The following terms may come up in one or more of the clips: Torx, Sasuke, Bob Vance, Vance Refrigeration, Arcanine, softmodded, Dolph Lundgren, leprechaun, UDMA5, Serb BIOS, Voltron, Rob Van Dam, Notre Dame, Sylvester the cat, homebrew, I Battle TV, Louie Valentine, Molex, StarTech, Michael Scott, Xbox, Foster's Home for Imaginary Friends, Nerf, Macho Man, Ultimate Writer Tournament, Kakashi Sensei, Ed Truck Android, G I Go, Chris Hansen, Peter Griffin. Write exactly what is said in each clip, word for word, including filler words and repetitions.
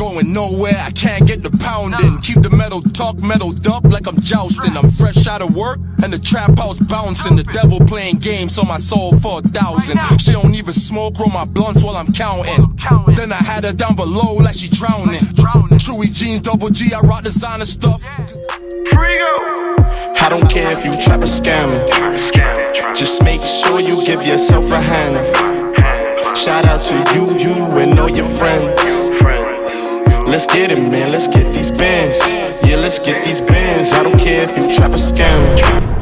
going nowhere, I can't get the pounding. Nah. Keep the metal talk, metal duck like I'm jousting. I'm fresh out of work and the trap house bouncing. The devil playing games on my soul for a thousand. Right, she don't even smoke, roll my blunts while I'm counting. Well, I'm counting. Then I had her down below like she drowning. Like drowning. Chewy jeans, double G, I rock designer stuff. Yeah. I don't care if you trap or scamming. Just make sure you give yourself a hand. Shout out to you, you and all your friends. Let's get it, man, let's get these bands. Yeah, let's get these bands. I don't care if you trap or scam.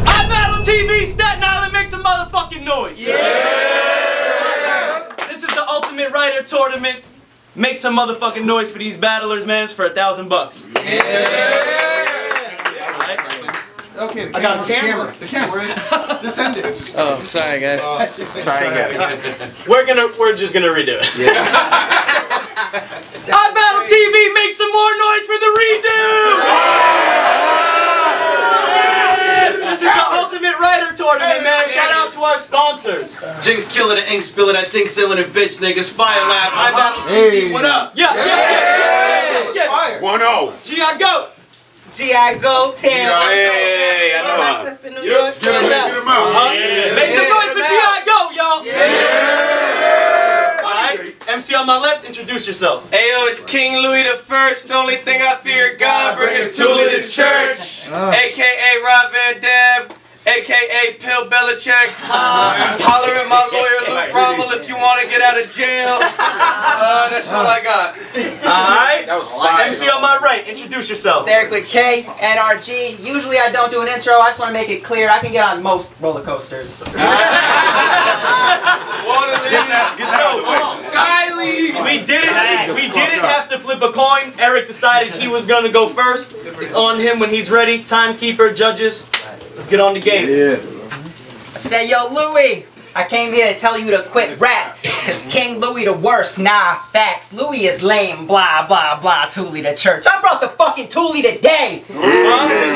I Battle T V, Staten Island, make some motherfucking noise. Yeah! This is the Ultimate Writer Tournament. Make some motherfucking noise for these battlers, man. It's for a thousand bucks. Yeah! Okay, the camera. I got the camera. The camera. This ended. Oh, sorry, guys. Uh, Try again. We're gonna, we're just gonna redo it. Yeah. I Battle T V, make some more noise for the redo! Yeah! This is the Ultimate Writer Tournament, man. Shout out to our sponsors. Jinx Killer, the Ink Spiller, that Think Ceiling and Bitch Niggas, Fire Lab, I Battle T V, what up? Yeah, yeah, yeah, yeah, yeah. one oh. G I Go. G I Go, ten. Yeah, yeah, yeah, I know. New York, get them out. Make some noise for G I Go, y'all. Yeah. M C on my left, introduce yourself. Ayo, it's King Louis the First. The only thing I fear, God, bringing Tula to church. Uh. A K A Rob Van Dam, A K A Bill Belichick. Uh. Holler at my lawyer, Luke Rommel, if you want to get out of jail. Uh, that's all I got. Alright? That was fire. M C on my right, introduce yourself. It's Eric with a K, N R G. Usually I don't do an intro, I just want to make it clear I can get on most roller coasters. We didn't, we didn't have to flip a coin. Eric decided he was going to go first. It's on him when he's ready. Timekeeper, judges, let's get on the game. Yeah. I say, yo, Louie, I came here to tell you to quit rap. It's King Louis the Worst. Nah, facts. Louis is lame, blah, blah, blah, Tule to church. I brought the fucking Tule today. Mm-hmm.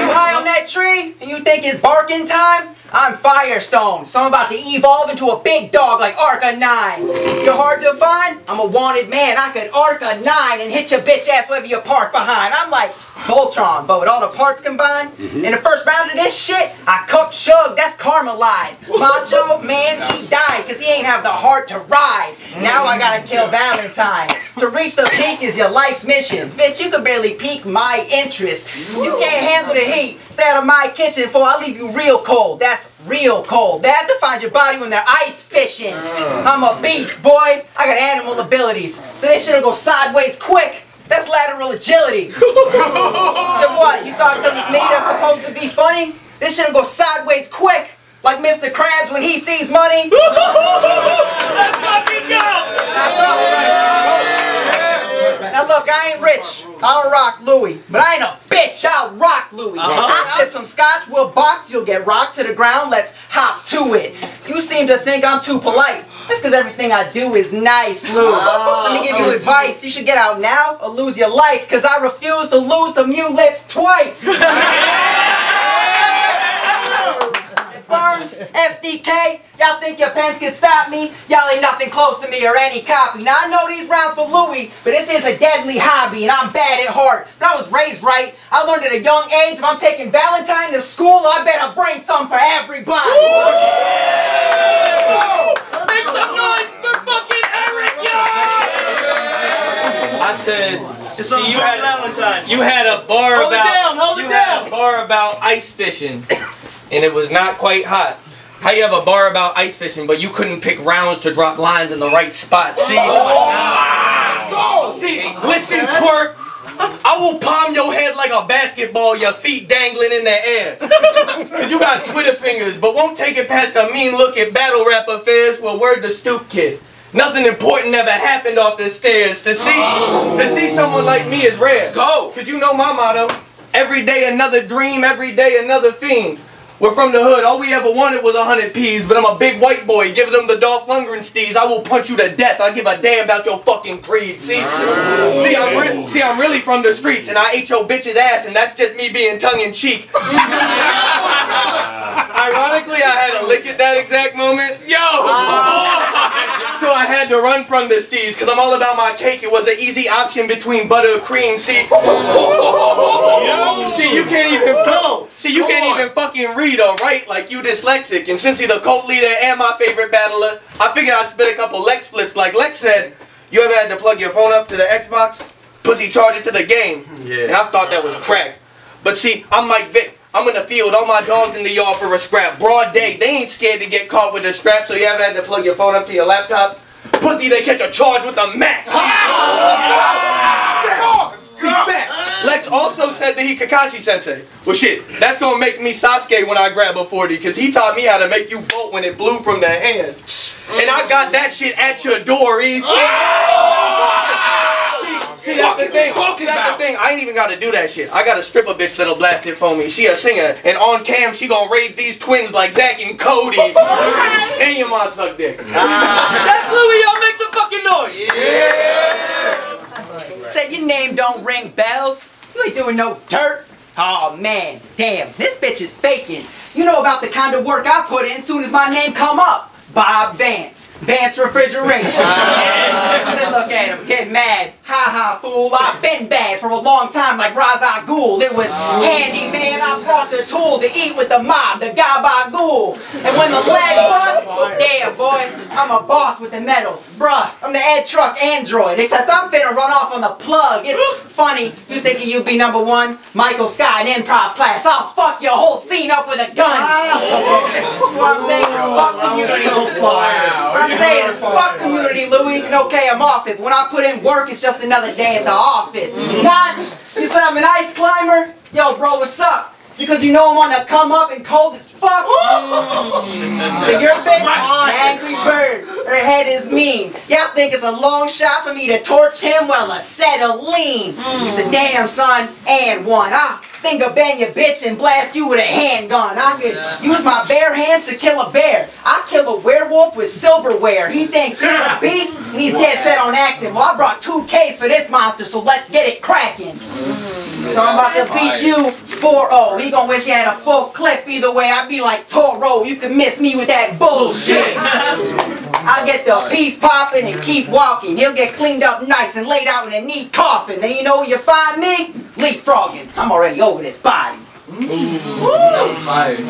You high on that tree and you think it's barking time? I'm Firestone, so I'm about to evolve into a big dog like Arcanine. You're hard to find? I'm a wanted man. I could Arcanine and hit your bitch ass wherever you park behind. I'm like Voltron, but with all the parts combined. Mm-hmm. In the first round of this shit, I cooked Shug. That's caramelized. Macho Man, he died because he ain't have the heart to ride. Now I gotta kill Valentine. To reach the peak is your life's mission. Bitch, you can barely pique my interest. You can't handle the heat. Stay out of my kitchen before I leave you real cold. That's real cold. They have to find your body when they're ice fishing. I'm a beast, boy. I got animal abilities. So they should've go sideways quick. That's lateral agility. So what? You thought because it's me that's supposed to be funny? This should've go sideways quick. Like Mister Krabs when he sees money. Let's fucking go! That's all right. Now look, I ain't rich. I'll rock Louie, but I ain't a bitch, I'll rock Louie. Uh-huh. I sip some scotch, we'll box, you'll get rocked to the ground, let's hop to it. You seem to think I'm too polite. That's because everything I do is nice, Louie. Oh, let me give you oh, advice, you should get out now or lose your life, because I refuse to lose to Mew Lips twice. Burns, S D K, y'all think your pens can stop me? Y'all ain't nothing close to me or any copy. Now I know these rounds for Louie, but this is a deadly hobby and I'm bad at heart. But I was raised right, I learned at a young age, if I'm taking Valentine to school, I better bring some for everybody. Make some noise for fucking Eric, y'all! I said... See, you had, Valentine. you had a bar hold about it down, hold it you down. Had a bar about ice fishing, and it was not quite hot. How you have a bar about ice fishing, but you couldn't pick rounds to drop lines in the right spot? See, oh, see, listen, twerk. I will palm your head like a basketball, your feet dangling in the air. Cause you got Twitter fingers, but won't take it past a mean look at battle rap affairs. Well, word the stoop kid. Nothing important ever happened off the stairs. To see, oh. to see someone like me is rare. Let's go. Cause you know my motto. Every day another dream, every day another fiend. We're from the hood, all we ever wanted was a hundred P's, but I'm a big white boy, giving them the Dolph Lundgren steez. I will punch you to death, I give a damn about your fucking creed. See, oh. see, I'm re see, I'm really from the streets, and I ate your bitch's ass, and that's just me being tongue-in-cheek. Ironically, I had a lick at that exact moment. Yo! Uh. So I I had to run from this, Steez, because I'm all about my cake. It was an easy option between butter or cream, see? Yo, see, you can't even fuck, see, you Come can't on. even fucking read or write like you dyslexic. And since he's the cult leader and my favorite battler, I figured I'd spit a couple Lex flips. Like Lex said, you ever had to plug your phone up to the Xbox? Pussy charge it to the game. Yeah. And I thought that was crack. But see, I'm Mike Vick. I'm in the field, all my dogs in the yard for a scrap. Broad day, they ain't scared to get caught with a strap, so you ever had to plug your phone up to your laptop? Pussy, they catch a charge with a Mack. Lex also said that he Kakashi Sensei. Well shit, that's gonna make me Sasuke when I grab a forty, cause he taught me how to make you bolt when it blew from their hand. And I got that shit at your door, easy. See, that's the thing. See, that's the thing. I ain't even gotta do that shit. I gotta strip a bitch that'll blast it for me. She a singer, and on cam she gonna raise these twins like Zack and Cody. And your mom suck dick. That's Louie. Y'all make some fucking noise. Yeah. Said your name don't ring bells. You ain't doing no dirt. Oh man, damn. This bitch is faking. You know about the kind of work I put in. Soon as my name come up. Bob Vance, Vance Refrigeration. Said, look at him, get mad. Ha ha, fool, I've been bad for a long time like Ra's al Ghul. It was handy, man, I brought the tool to eat with the mob, the guy Ba'gul. And when the flag busts, damn, boy, I'm a boss with the metal. Bruh, I'm the Ed Truck Android, except I'm finna run off on the plug. It's funny, you thinking you be number one? Michael Scott in improv class, I'll fuck your whole scene up with a gun. That's what I'm saying, is fuck you so Wow. I'm saying it's fuck community, Louie, and okay, I'm off it. When I put in work, it's just another day at the office. Notch, you said I'm an ice climber? Yo, bro, what's up? It's because you know I'm on the come up and cold as fuck. So your bitch, angry bird, her head is mean. Y'all think it's a long shot for me to torch him? Well, acetylene. It's a damn son and one. I finger bang your bitch and blast you with a handgun. I could yeah. use my bare hands to kill a bear. I kill a werewolf with silverware. He thinks he's a beast and he's dead set on acting. Well, I brought two Ks for this monster, so let's get it cracking. So I'm about to beat you four oh. He gonna wish he had a full clip. Either way, I'd be like Toro. You can miss me with that bullshit. I'll get the piece popping and keep walking. He'll get cleaned up nice and laid out in a neat coffin. Then you know where you find me? Leapfrogging. I'm already over this body. Ooh. Ooh.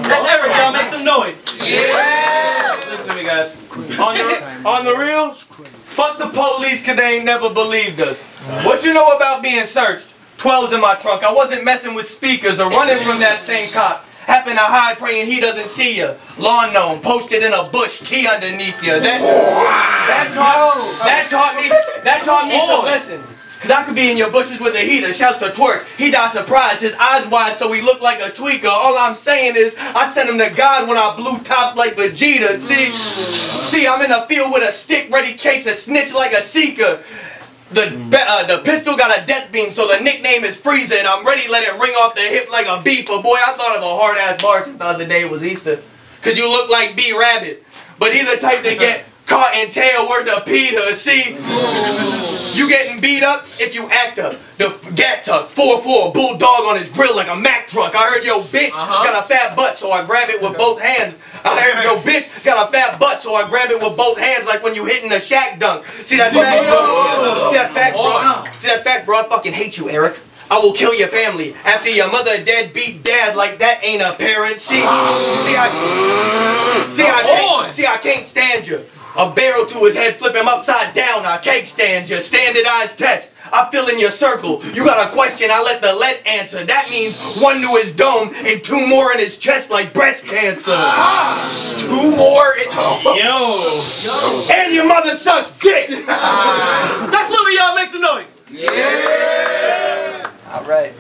That's Eric, y'all make some noise. Yeah! Listen to me, guys. On the, on the real, fuck the police cause they ain't never believed us. What you know about being searched? twelves in my trunk. I wasn't messing with speakers or running from that same cop. Having to hide praying he doesn't see ya. Lawn gnome posted in a bush, key underneath ya. That, that, taught, that taught me, that taught me some lessons. Cause I could be in your bushes with a heater, shouts to twerk. He died surprised, his eyes wide so he looked like a tweaker. All I'm saying is, I sent him to God when I blew tops like Vegeta. See, see, I'm in the field with a stick, ready cakes, a snitch like a seeker. The, uh, the pistol got a death beam, so the nickname is Freezer, and I'm ready to let it ring off the hip like a beeper. Boy, I thought of a hard-ass bar since the other day it was Easter. Cause you look like B-Rabbit, but either type to get caught and tail word to Peter, see? You getting beat up if you act up. The gat tuck, four four, bulldog on his grill like a Mack truck. I heard your bitch uh-huh. got a fat butt, so I grab it with both hands. I heard your bitch got a fat butt, so I grab it with both hands like when you hitting a shack dunk. See that fact, bro? See that fact, bro? See that fact, bro? I fucking hate you, Eric. I will kill your family after your mother dead beat dad like that ain't a parent. See? See, I, see, I can't, see, I can't stand you. A barrel to his head, flip him upside down. I can't stand you. Standardized test. I fill in your circle. You got a question, I let the lead answer. That means one to his dome and two more in his chest like breast cancer. Ah, two more in... Oh. Yo. Yo. And your mother sucks dick. That's Louie, y'all make some noise. Yeah. yeah. All right.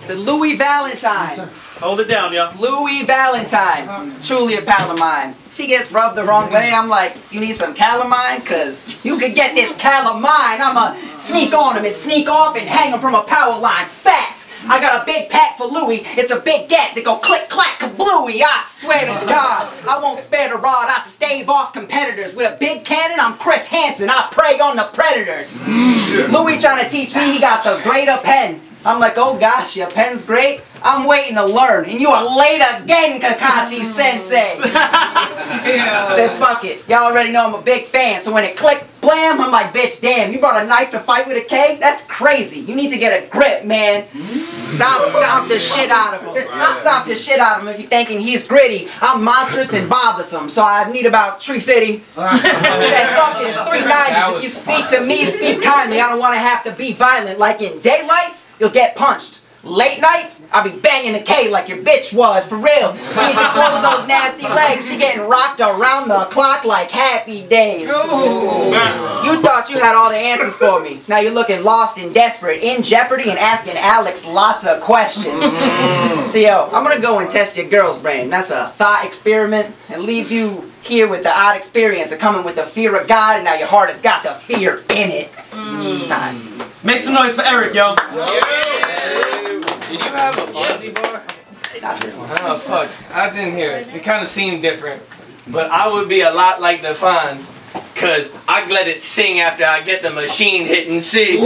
It's a Louie Valentine. Hold it down, y'all. Louie Valentine. Truly a pal of mine. If he gets rubbed the wrong way, I'm like, you need some calamine? Because you could get this calamine. I'ma sneak on him and sneak off and hang him from a power line fast. I got a big pack for Louie. It's a big gat that go click, clack, kablooey. I swear to God, I won't spare the rod. I stave off competitors. With a big cannon, I'm Chris Hansen. I prey on the predators. Louie trying to teach me he got the greater pen. I'm like, oh gosh, your pen's great. I'm waiting to learn, and you are late again, Kakashi Sensei. Yeah. Said, fuck it. Y'all already know I'm a big fan, so when it clicked, Blam! I'm like, bitch, damn, you brought a knife to fight with a K? That's crazy. You need to get a grip, man. Not stomp the shit out of him. Not stomp the shit out of him if you're thinking he's gritty. I'm monstrous and bothersome, so I need about three fifty. That fucking is three ninety. If you speak to me, speak kindly. I don't want to have to be violent. Like in daylight, you'll get punched. Late night, I'll be banging the K like your bitch was, for real. She need to close those nasty legs. She getting rocked around the clock like Happy Days. Ooh. You thought you had all the answers for me. Now you're looking lost and desperate, in jeopardy, and asking Alex lots of questions. So yo, I'm gonna go and test your girl's brain. That's a thought experiment, and leave you here with the odd experience of coming with the fear of God, and now your heart has got the fear in it. Mm. Make some noise for Eric, yo. Yeah. Did you have a Fonzie bar? Not this one. Oh fuck, I didn't hear it. It kind of seemed different, but I would be a lot like the Fonz, cause I let it sing after I get the machine hit and see.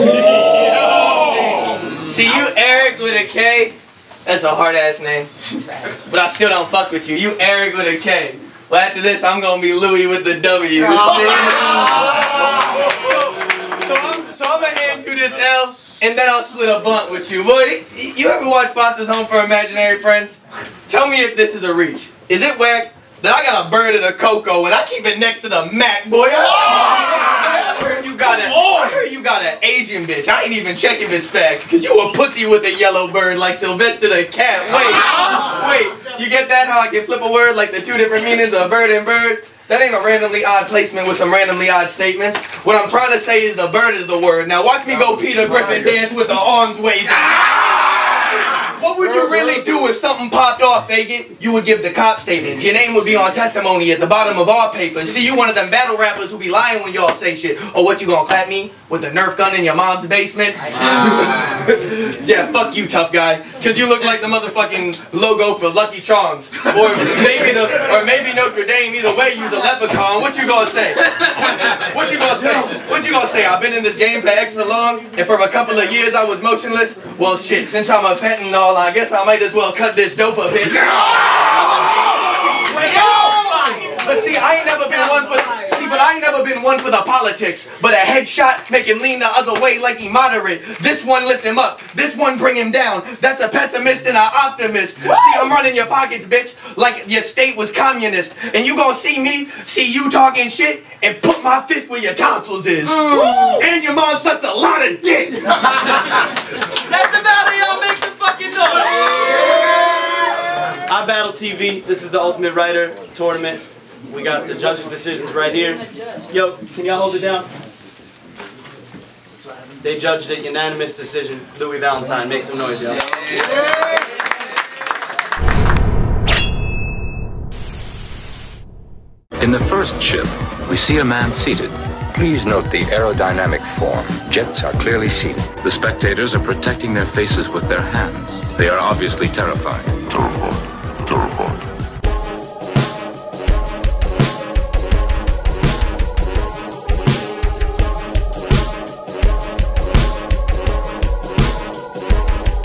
See you, Eric with a K. That's a hard ass name, but I still don't fuck with you. You Eric with a K. Well, after this, I'm gonna be Louie with the W. Oh. So, I'm, so I'm gonna hand you this L. And then I'll split a blunt with you. Boy, you ever watch Foster's Home for Imaginary Friends? Tell me if this is a reach. Is it whack that I got a bird and a cocoa and I keep it next to the Mac, boy? I heard you got an, I heard you got an Asian bitch. I ain't even checking his facts. Cause you a pussy with a yellow bird like Sylvester the cat. Wait, wait, you get that? How I can flip a word like the two different meanings of bird and bird? That ain't a randomly odd placement with some randomly odd statements. What I'm trying to say is the bird is the word. Now watch me go Peter Griffin dance with the arms waving. What would you really do if something popped off, Fagin? You would give the cop statements. Your name would be on testimony at the bottom of all papers. See, you one of them battle rappers who be lying when y'all say shit. Or what, you gonna clap me with the Nerf gun in your mom's basement? Yeah, fuck you, tough guy. Cause you look like the motherfucking logo for Lucky Charms. Or maybe the, or maybe Notre Dame. Either way, you's a leprechaun. What you gonna say? What you gonna say? What you gonna say? I've been in this game for extra long, and for a couple of years I was motionless. Well, shit, since I'm a fentanyl, I guess I might as well cut this dope a bitch. But see, I ain't never been one for see, but I ain't never been one for the politics. But a headshot make him lean the other way like he moderate. This one lift him up, this one bring him down. That's a pessimist and an optimist. See, I'm running your pockets, bitch, like your state was communist. And you gonna see me, see you talking shit, and put my fist where your tonsils is. Mm. And your mom sucks a lot of dick. That's about it, y'all. Make fucking noise. Yeah. I Battle T V. This is the Ultimate Writer Tournament. We got the judges' decisions right here. Yo, can y'all hold it down? They judged it unanimous decision. Louie Valentine, make some noise, y'all. Yeah. In the first ship, we see a man seated. Please note the aerodynamic form. Jets are clearly seen. The spectators are protecting their faces with their hands. They are obviously terrified.